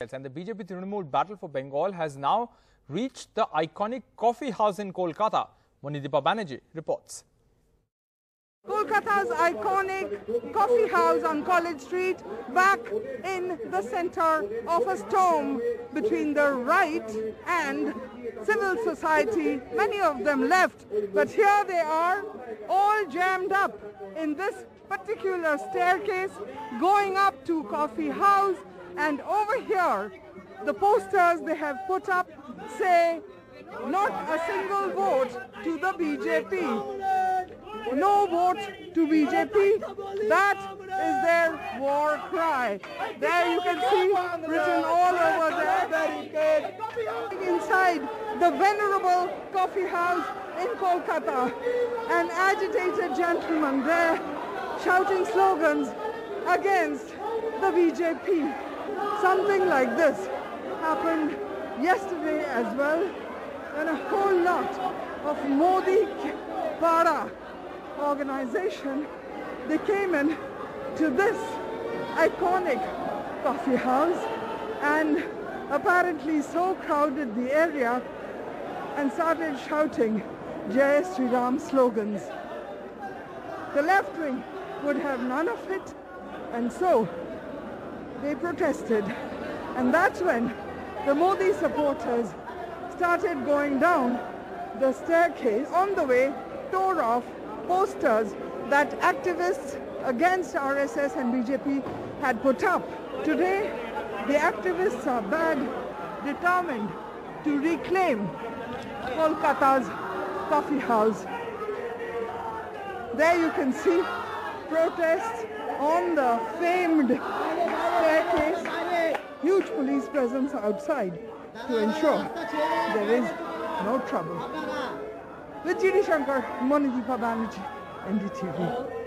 And the BJP Trinamool battle for Bengal has now reached the iconic coffee house in Kolkata. Monideepa Banerjee reports. Kolkata's iconic coffee house on College Street, back in the center of a storm between the right and civil society, many of them left, but here they are, all jammed up in this particular staircase going up to coffee house. And over here, the posters they have put up say, not a single vote to the BJP. No vote to BJP. That is their war cry. There you can see written all over there. Inside the venerable coffee house in Kolkata, an agitated gentleman there shouting slogans against the BJP. Something like this happened yesterday as well, and a whole lot of Modi Para organization, they came in to this iconic coffee house and apparently so crowded the area and started shouting Jaya Sriram slogans. The left wing would have none of it, and so they protested, and that's when the Modi supporters started going down the staircase. On the way, tore off posters that activists against RSS and BJP had put up. Today, the activists are back, determined to reclaim Kolkata's coffee house. There you can see protests on the famed staircase, huge police presence outside to ensure there is no trouble. With Jini Shankar, Monideepa Banerjee, NDTV.